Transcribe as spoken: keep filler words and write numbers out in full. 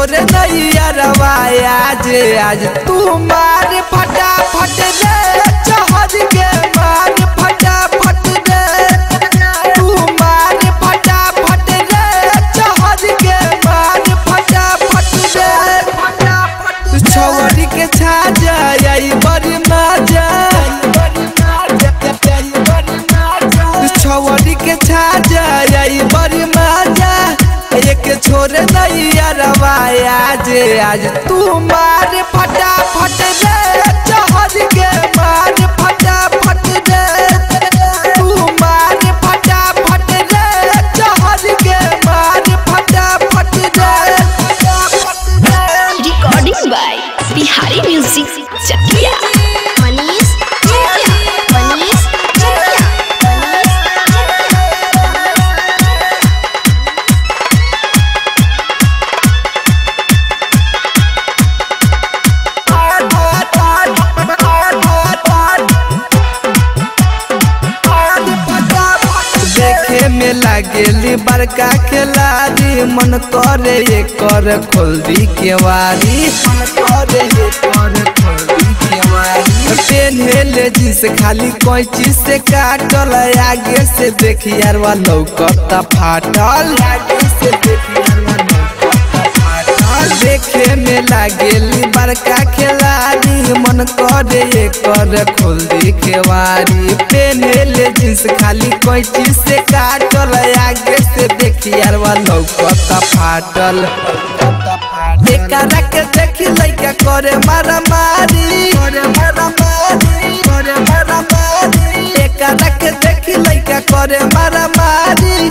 तोर नैया रवाया जे आज तू मार फटाफट रे चहर के मार फटाफट रे तू मार फटाफट रे चहर के मार फटाफट रे तू छहर के छा जाई बड़ी मजा तू छहर के छा जाई बड़ी मजा एक छोर नैया रवाया जे आज तू मार फटाफट रे चहर के मार फटाफट रे तू मार फटाफट रे चहर के मार फटाफट रे recording by Bihari music Chakiya. लागेली बड़का खेलारी मन करे एकर खोलदी केवारी मन करे एकर खोलदी केवारी पेन्हल जींस खाली कैंची से काटल आगे से देख यार वा लौकत फाटल आगे से देख यार वा लौकत फाटल देखे में लागेली बड़का खेलारी मन करे एकर खोलदी केवारी पेन्हल जींस खाली कैंची से काट आगे से देखी यार वालों कता फाटल देखा रख देखी लइका करे मारा मारी करे मारा मारी करे मारा मारी देखा रख देखी लइका करे मारा मारी